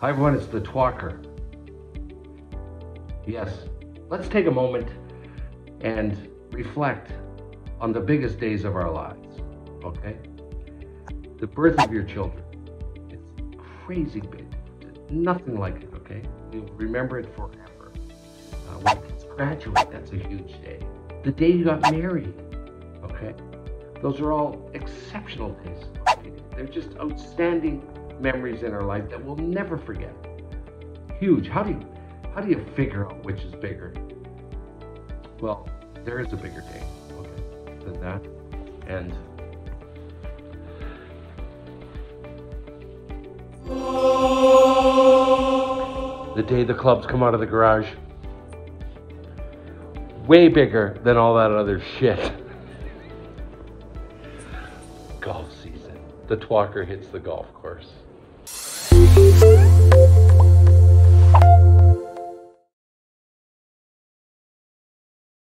Hi everyone, it's the Twalker. Yes, let's take a moment and reflect on the biggest days of our lives, okay? The birth of your children, it's crazy big, nothing like it, okay? You'll remember it forever. When kids graduate, that's a huge day. The day you got married, okay? Those are all exceptional days. Okay? They're just outstanding memories in our life that we'll never forget. Huge. How do you figure out which is bigger? Well, there is a bigger day, okay, than that. And the day the clubs come out of the garage, way bigger than all that other shit. Golf season. The Twalker hits the golf course.